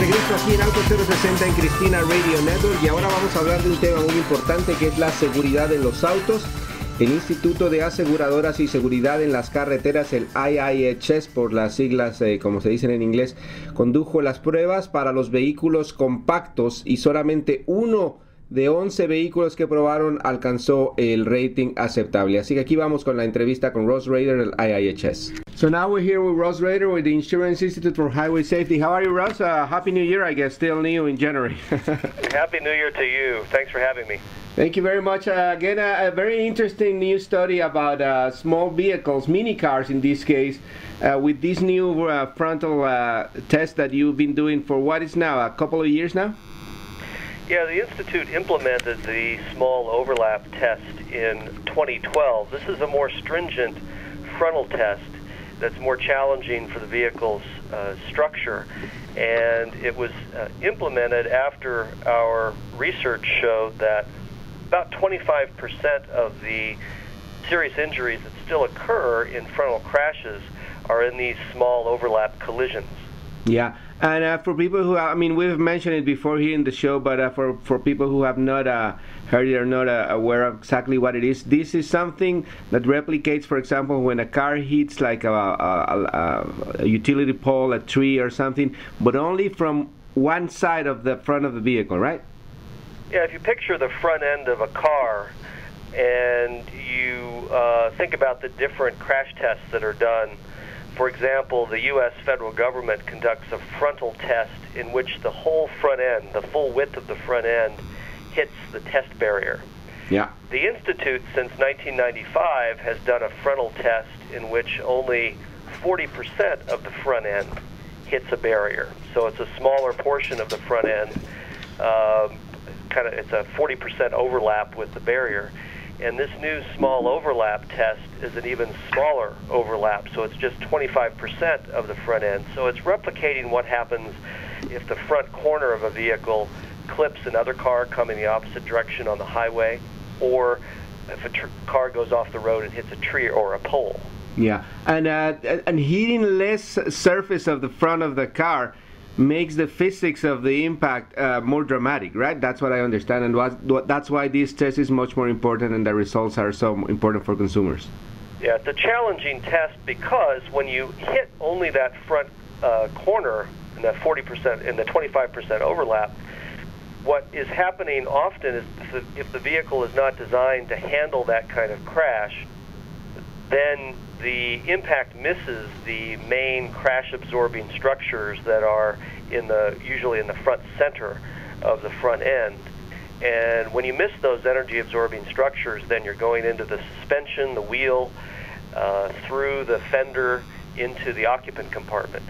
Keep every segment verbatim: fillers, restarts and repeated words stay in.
regreso aquí en Auto Cero Presenta en Cristina Radio Network, y ahora vamos a hablar de un tema muy importante que es la seguridad en los autos. El Instituto de Aseguradoras y Seguridad en las Carreteras, el I I H S por las siglas eh, como se dicen en inglés, condujo las pruebas para los vehículos compactos y solamente uno de once vehículos que probaron alcanzó el rating aceptable. Así que aquí vamos con la entrevista con Russ Rader del I I H S. So now we're here with Russ Rader with the Insurance Institute for Highway Safety. How are you, Russ? Uh, Happy New Year, I guess. Still new in January. Happy New Year to you. Thanks for having me. Thank you very much. Uh, again, a, a very interesting new study about uh, small vehicles, mini cars in this case, uh, with this new uh, frontal uh, test that you've been doing for what is now a couple of years now? Yeah, the Institute implemented the small overlap test in twenty twelve. This is a more stringent frontal test that's more challenging for the vehicle's uh, structure. And it was uh, implemented after our research showed that about twenty-five percent of the serious injuries that still occur in frontal crashes are in these small overlap collisions. Yeah. And uh, for people who, I mean, we've mentioned it before here in the show, but uh, for, for people who have not uh, heard it or not uh, aware of exactly what it is, this is something that replicates, for example, when a car hits like a, a, a, a utility pole, a tree or something, but only from one side of the front of the vehicle, right? Yeah, if you picture the front end of a car and you uh, think about the different crash tests that are done. For example, the U S federal government conducts a frontal test in which the whole front end, the full width of the front end, hits the test barrier. Yeah. The Institute, since nineteen ninety-five, has done a frontal test in which only forty percent of the front end hits a barrier. So it's a smaller portion of the front end. Um, kind of, it's a forty percent overlap with the barrier. And this new small overlap test is an even smaller overlap, so it's just twenty-five percent of the front end. So it's replicating what happens if the front corner of a vehicle clips another car coming the opposite direction on the highway, or if a tr car goes off the road and hits a tree or a pole. Yeah, and, uh, and hitting less surface of the front of the car makes the physics of the impact uh, more dramatic, right? That's what I understand, and that's why this test is much more important and the results are so important for consumers. Yeah, it's a challenging test because when you hit only that front uh, corner and that forty percent and the twenty-five percent overlap, what is happening often is if the vehicle is not designed to handle that kind of crash, then the impact misses the main crash-absorbing structures that are in the usually in the front center of the front end. And when you miss those energy-absorbing structures, then you're going into the suspension, the wheel, uh, through the fender, into the occupant compartment.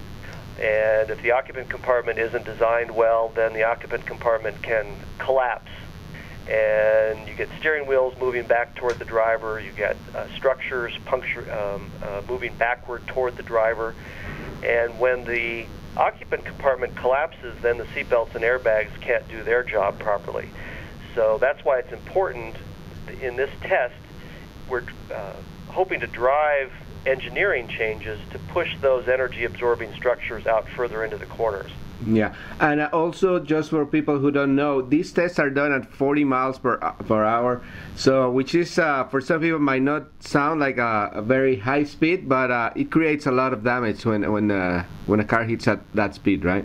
And if the occupant compartment isn't designed well, then the occupant compartment can collapse. And you get steering wheels moving back toward the driver, you get uh, structures puncture, um, uh, moving backward toward the driver. And when the occupant compartment collapses, then the seatbelts and airbags can't do their job properly. So that's why it's important in this test, we're uh, hoping to drive engineering changes to push those energy-absorbing structures out further into the corners. Yeah, and also just for people who don't know, these tests are done at forty miles per hour, so which is uh, for some people might not sound like a, a very high speed, but uh, it creates a lot of damage when when uh, when a car hits at that speed, right?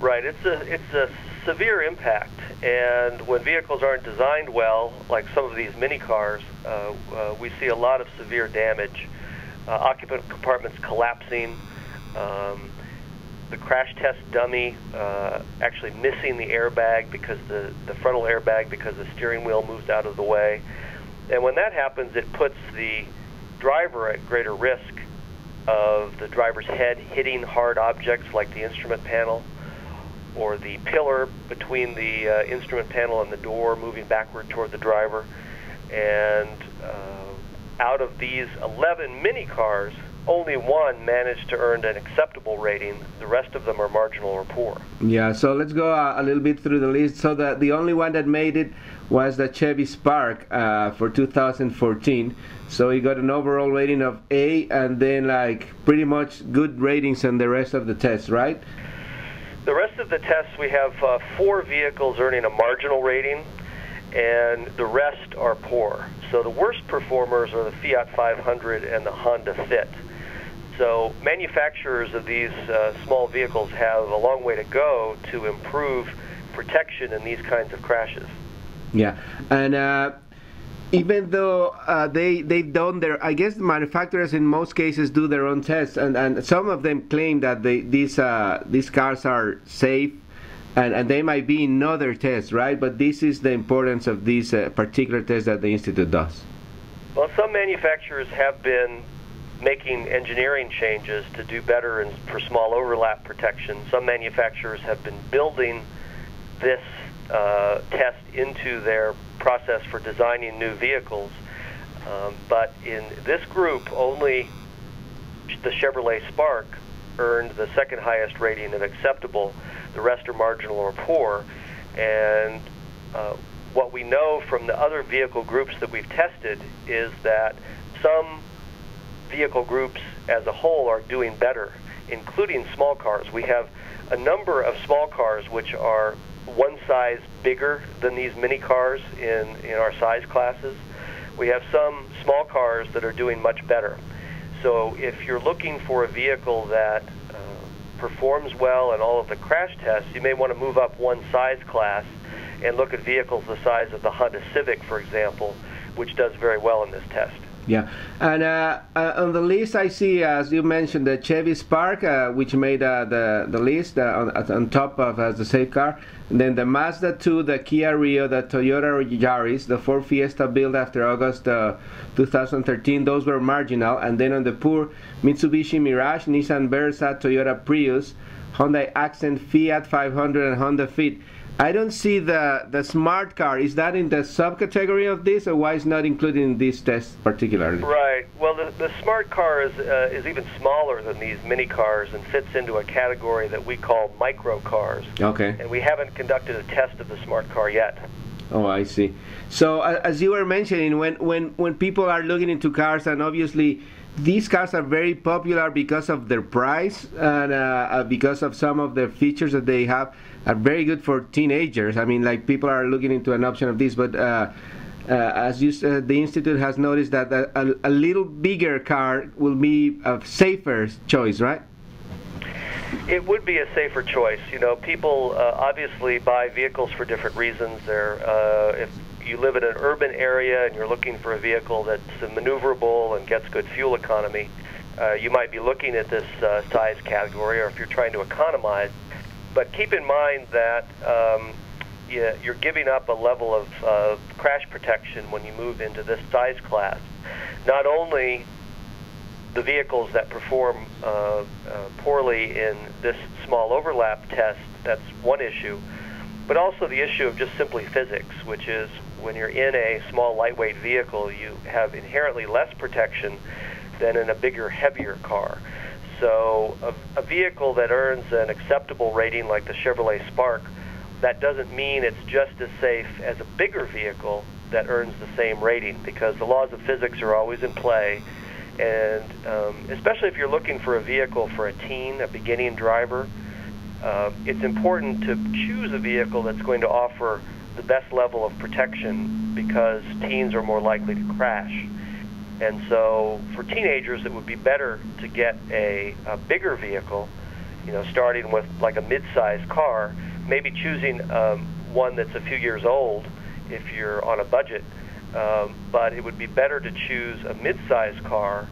Right. It's a it's a severe impact, and when vehicles aren't designed well, like some of these mini cars, uh, uh, we see a lot of severe damage, uh, occupant compartments collapsing. Um, The crash test dummy uh, actually missing the airbag because the, the frontal airbag because the steering wheel moves out of the way. And when that happens, it puts the driver at greater risk of the driver's head hitting hard objects like the instrument panel or the pillar between the uh, instrument panel and the door moving backward toward the driver. And uh, out of these eleven mini cars, only one managed to earn an acceptable rating. The rest of them are marginal or poor. Yeah, so let's go uh, a little bit through the list. So the, the only one that made it was the Chevy Spark uh, for two thousand fourteen. So he got an overall rating of A and then like pretty much good ratings on the rest of the tests, right? The rest of the tests, we have uh, four vehicles earning a marginal rating, and the rest are poor. So the worst performers are the Fiat five hundred and the Honda Fit. So manufacturers of these uh, small vehicles have a long way to go to improve protection in these kinds of crashes. Yeah, and uh, even though uh, they, they've done their, I guess manufacturers in most cases do their own tests, and, and some of them claim that they, these, uh, these cars are safe, and, and they might be in other tests, right? But this is the importance of these uh, particular tests that the Institute does. Well, some manufacturers have been making engineering changes to do better in, for small overlap protection. Some manufacturers have been building this uh, test into their process for designing new vehicles. Um, but in this group, only the Chevrolet Spark earned the second highest rating of acceptable. The rest are marginal or poor. And uh, what we know from the other vehicle groups that we've tested is that some vehicle groups as a whole are doing better, including small cars. We have a number of small cars which are one size bigger than these mini cars in, in our size classes. We have some small cars that are doing much better. So if you're looking for a vehicle that uh, performs well in all of the crash tests, you may want to move up one size class and look at vehicles the size of the Honda Civic, for example, which does very well in this test. Yeah, and uh, uh, on the list I see, as you mentioned, the Chevy Spark, uh, which made uh, the, the list uh, on, on top of uh, the safe car. And then the Mazda two, the Kia Rio, the Toyota Yaris, the Ford Fiesta built after August uh, two thousand thirteen, those were marginal. And then on the poor, Mitsubishi Mirage, Nissan Versa, Toyota Prius, Hyundai Accent, Fiat five hundred, and Honda Fit. I don't see the, the smart car. Is that in the subcategory of this, or why is not included in this test particularly? Right. Well, the, the smart car is, uh, is even smaller than these mini cars and fits into a category that we call micro cars. Okay. And we haven't conducted a test of the smart car yet. Oh, I see. So uh, as you were mentioning, when, when, when people are looking into cars, and obviously these cars are very popular because of their price and uh, because of some of the features that they have, are very good for teenagers. I mean, like, people are looking into an option of this, but uh, uh, as you said, the Institute has noticed that a, a little bigger car will be a safer choice, right? It would be a safer choice. You know, people uh, obviously buy vehicles for different reasons. They're, uh, if you live in an urban area and you're looking for a vehicle that's maneuverable and gets good fuel economy, uh, you might be looking at this uh, size category, or if you're trying to economize. But keep in mind that um, you're giving up a level of uh, crash protection when you move into this size class. Not only the vehicles that perform uh, uh, poorly in this small overlap test, that's one issue, but also the issue of just simply physics, which is when you're in a small lightweight vehicle, you have inherently less protection than in a bigger, heavier car. So a, a vehicle that earns an acceptable rating like the Chevrolet Spark, that doesn't mean it's just as safe as a bigger vehicle that earns the same rating, because the laws of physics are always in play. And um, especially if you're looking for a vehicle for a teen, a beginning driver, uh, it's important to choose a vehicle that's going to offer the best level of protection, because teens are more likely to crash. And so for teenagers, it would be better to get a, a bigger vehicle, you know, starting with like a mid-sized car, maybe choosing um, one that's a few years old if you're on a budget. Um, but it would be better to choose a mid-sized car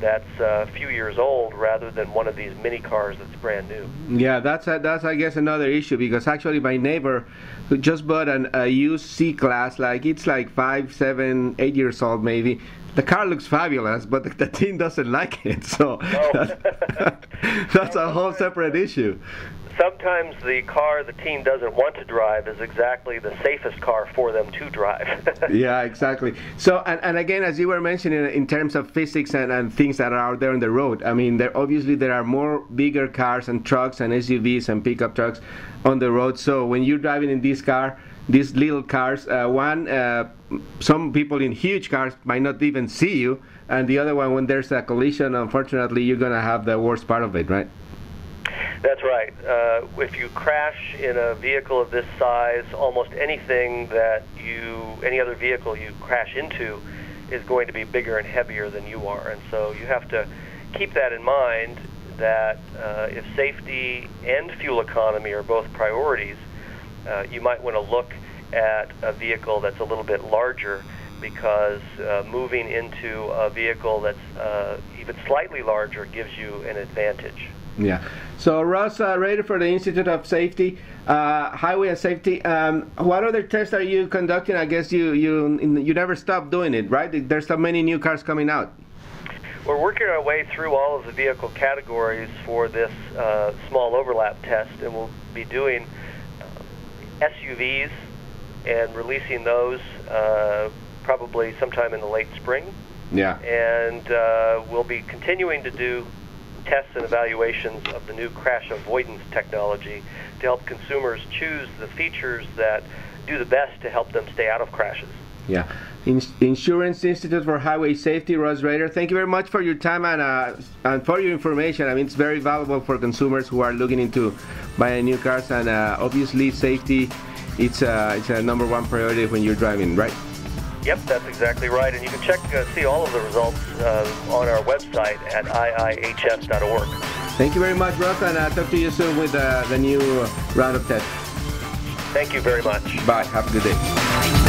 that's a few years old rather than one of these mini cars that's brand new. Yeah, that's, a, that's I guess, another issue, because actually my neighbor who just bought an, a used C-Class, like it's like five, seven, eight years old maybe. The car looks fabulous, but the, the teen doesn't like it, so oh. that's, that's a whole separate issue. Sometimes the car the teen doesn't want to drive is exactly the safest car for them to drive. Yeah, exactly. So, and, and again, as you were mentioning, in terms of physics and, and things that are out there on the road, I mean, there obviously there are more bigger cars and trucks and S U Vs and pickup trucks on the road. So when you're driving in this car, these little cars, uh, one, uh, some people in huge cars might not even see you, and the other one, when there's a collision, unfortunately, you're going to have the worst part of it, right? That's right. Uh, if you crash in a vehicle of this size, almost anything that you, any other vehicle you crash into is going to be bigger and heavier than you are. And so you have to keep that in mind, that uh, if safety and fuel economy are both priorities, uh, you might want to look at a vehicle that's a little bit larger, because uh, moving into a vehicle that's uh, even slightly larger gives you an advantage. Yeah. So Russ uh, Rader for the Institute of Safety, uh, Highway and Safety. Um, what other tests are you conducting? I guess you you you never stop doing it, right? There's so many new cars coming out. We're working our way through all of the vehicle categories for this uh, small overlap test, and we'll be doing uh, S U Vs and releasing those uh, probably sometime in the late spring. Yeah. And uh, we'll be continuing to do tests and evaluations of the new crash avoidance technology to help consumers choose the features that do the best to help them stay out of crashes. Yeah. In Insurance Institute for Highway Safety, Russ Rader, thank you very much for your time and, uh, and for your information. I mean, it's very valuable for consumers who are looking into buying new cars, and uh, obviously safety, it's uh, it's a number one priority when you're driving, right? Yep, that's exactly right. And you can check, uh, see all of the results uh, on our website at I I H S dot org. Thank you very much, Russ, and I'll talk to you soon with uh, the new round of tests. Thank you very much. Bye. Have a good day.